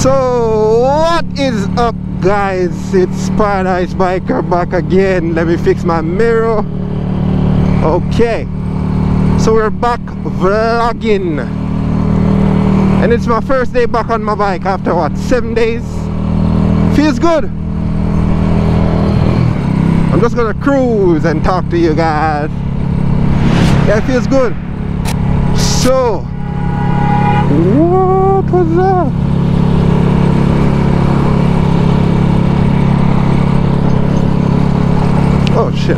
So what is up, guys? It's Paradise Biker back again. Let me fix my mirror. Okay, so we're back vlogging, and it's my first day back on my bike after what, 7 days? Feels good. I'm just gonna cruise and talk to you guys. Yeah, it feels good. So what was that? Oh shit,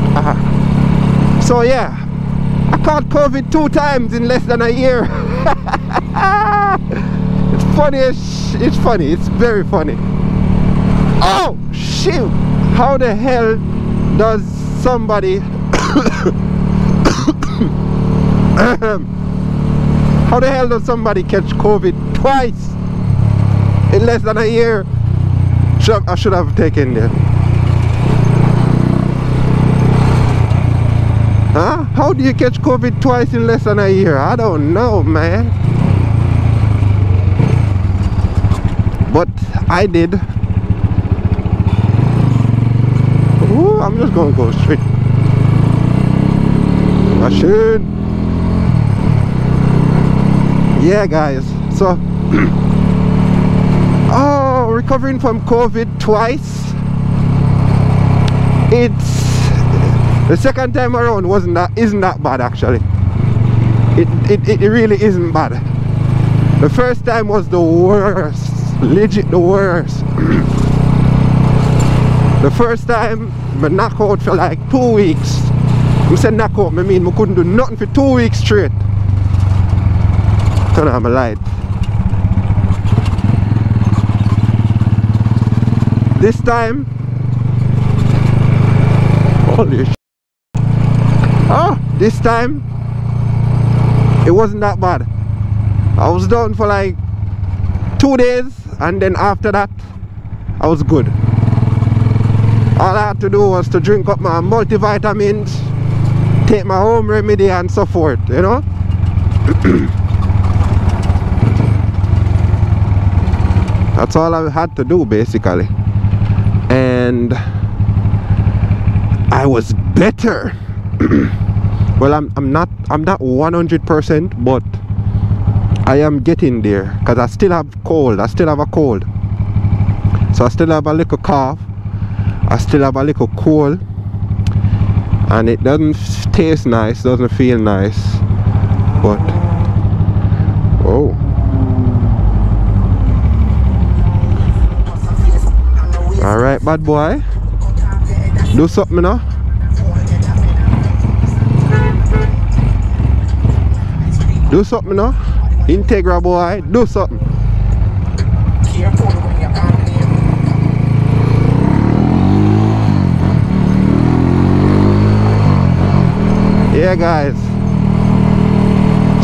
So yeah, I caught COVID 2 times in less than a year. It's funny, it's funny, it's very funny. Oh shit, how the hell does somebody how the hell does somebody catch COVID twice in less than a year? I should have taken that. Huh? How do you catch COVID twice in less than a year? I don't know, man. But I did. Ooh, I'm just gonna go straight. I should. Yeah, guys. So, oh, recovering from COVID twice. It's. The second time around isn't that bad, actually. It really isn't bad. The first time was the worst, legit the worst. The first time, I knocked out for like 2 weeks. I said knock out, I mean I couldn't do nothing for 2 weeks straight. Turn on my light. This time, holy shit. Oh, this time it wasn't that bad. I was down for like 2 days, and then after that I was good. All I had to do was to drink up my multivitamins, take my home remedy and so forth, you know. That's all I had to do basically, and I was better. Well, I'm not 100%, but I am getting there, because I still have cold. I still have a cold, so I still have a little cough, I still have a little cold, and it doesn't taste nice, doesn't feel nice, but oh, all right, bad boy, do something now. Do something now, Integra boy, do something. Yeah, guys.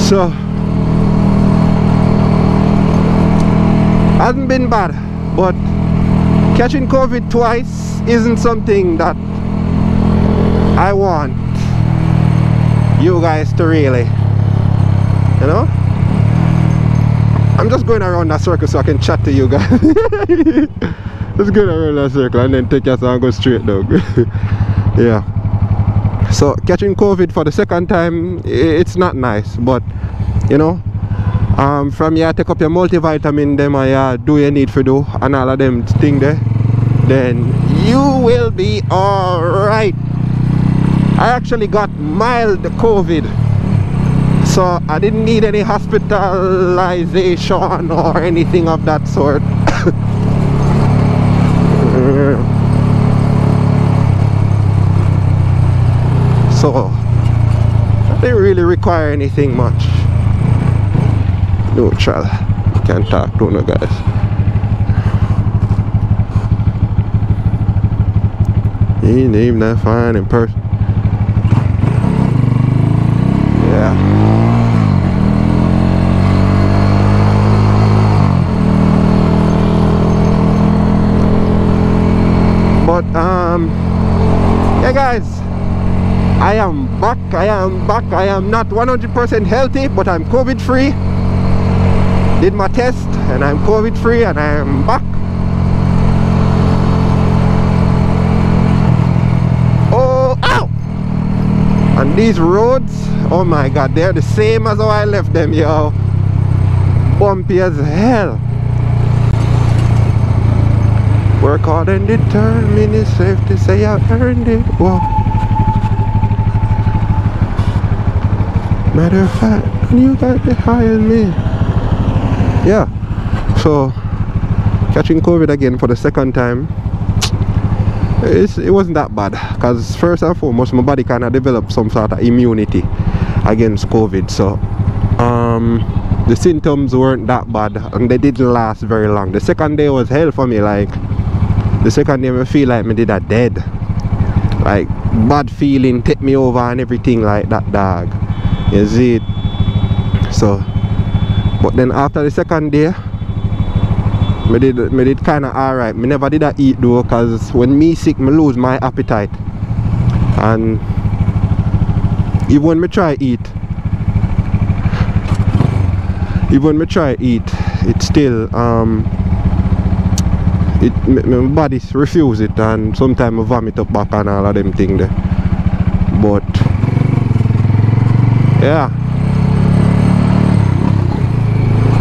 So, hasn't been bad, but catching COVID twice isn't something that I want you guys to really. You know? I'm just going around that circle so I can chat to you guys. Just going around that circle and then take your time and go straight down. Yeah. So catching COVID for the second time, it's not nice, but you know, from here take up your multivitamin them and do your need for do and all of them thing there, then you will be alright. I actually got mild COVID. So I didn't need any hospitalization or anything of that sort. So I didn't really require anything much. No child, can't talk to no guys. He named that fine in person. Yeah, guys, I am back. I am not 100% healthy, but I'm COVID free. did my test and I'm COVID free and I am back. Oh, ow! And these roads, oh my god, they're the same as how I left them, yo. Bumpy as hell. Work hard and determined, it's safe to say I've earned it. Whoa. Matter of fact, you got the higher than me. Yeah, so catching COVID again for the second time, it wasn't that bad, because first and foremost my body kind of developed some sort of immunity against COVID, so the symptoms weren't that bad and they didn't last very long. The second day was hell for me. Like the second day I feel like me did a dead, like bad feeling take me over and everything like that, dog, you see it. So but then after the second day, me did kind of alright. Me never did I eat though, because when me sick, me lose my appetite. And even when me try eat, it still my body refuse it, and sometimes I vomit up back and all of them things there. But yeah,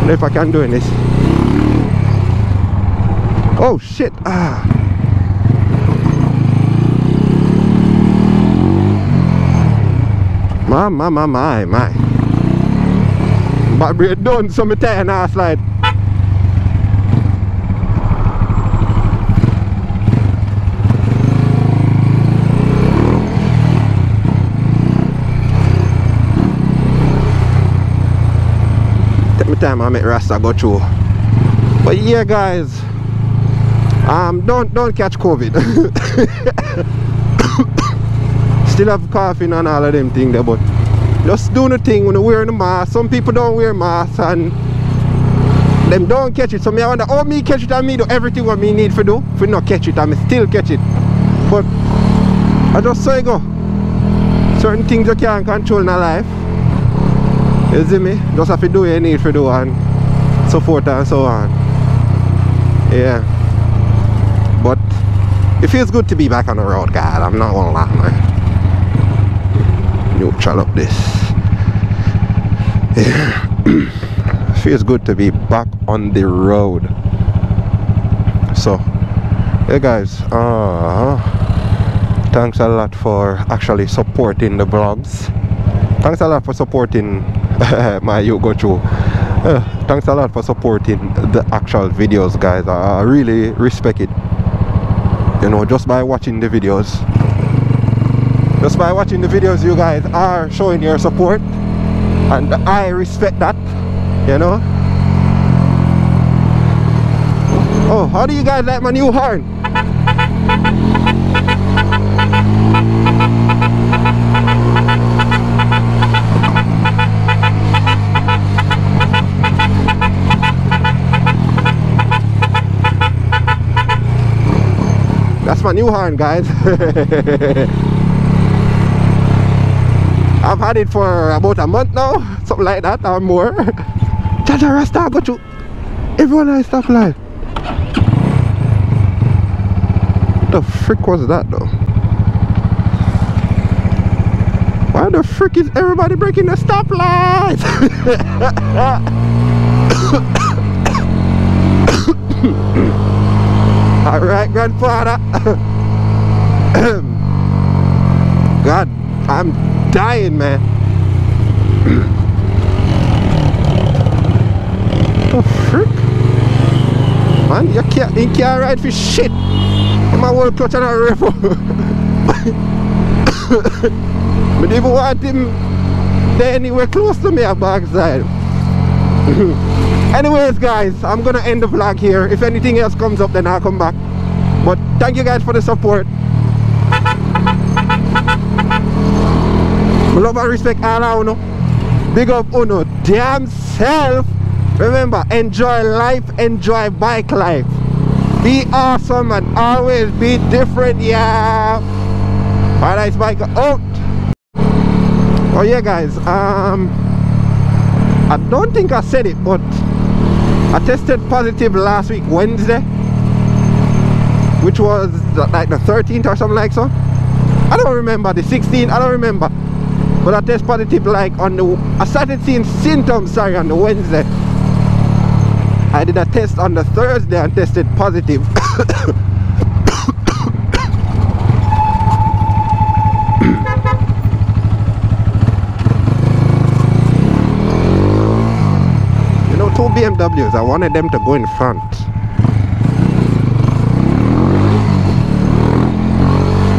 if I can do this. Oh shit! Ah. My. But we're done, so I'm tired now, slide. Take my time, I make Rasta go through. But yeah, guys. Don't catch COVID. Still have coughing and all of them things there, but just do the thing when you wear the mask. Some people don't wear masks and them don't catch it. So me I wonder how me catch it and me do everything what me need to do if we not catch it and me still catch it. But I just say go. Certain things you can't control in life. You see me? Just have to do what you need to do and so forth and so on. Yeah. But it feels good to be back on the road, guys. I'm not gonna lie, man. Neutral up this. Yeah. Feels good to be back on the road. So, hey guys, thanks a lot for actually supporting the vlogs. Thanks a lot for supporting my Yugochu. Thanks a lot for supporting the actual videos, guys. I really respect it. You know, just by watching the videos, you guys are showing your support, and I respect that, you know. Oh, how do you guys like my new horn? That's my new horn, guys. I've had it for about a month now, something like that or more. Jaja Rasta, got you. Everyone I stop live. What the frick was that though? Why the frick is everybody breaking the stoplights? Alright, grandfather. God, I'm dying, man. The frick? Man, you can't ride for shit. My whole clutch on a rifle. But even want him there anywhere close to me at backside. Anyways, guys, I'm gonna end the vlog here. If anything else comes up, then I'll come back. But thank you guys for the support. Love and respect all of you. Big up uno damn self. Remember, enjoy life, enjoy bike life. Be awesome and always be different, yeah. Paradise Biker out. Oh yeah, guys, I don't think I said it, but I tested positive last week Wednesday, which was like the 13th or something like so. I don't remember the 16th, I don't remember, but I test positive like on the, I started seeing symptoms, sorry, on the Wednesday. I did a test on the Thursday and tested positive. You know, 2 BMWs, I wanted them to go in front.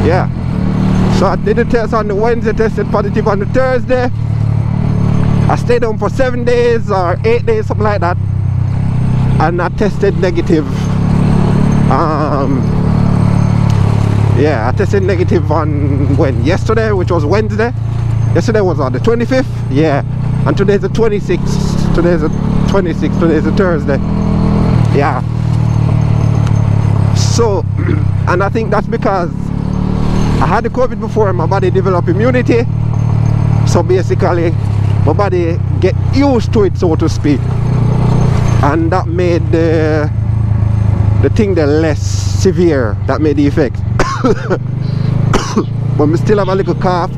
Yeah, so I did a test on the Wednesday, tested positive on the Thursday. I stayed home for 7 days or 8 days, something like that, and I tested negative. Yeah, I tested negative on when? Yesterday, which was Wednesday. Yesterday was on the 25th, yeah, and today's the 26th. Today's the 26th, today's the Thursday. Yeah. So, and I think that's because I had the COVID before and my body developed immunity. So basically, my body get used to it, so to speak. And that made the thing the less severe, that made the effect. But I still have a little cough.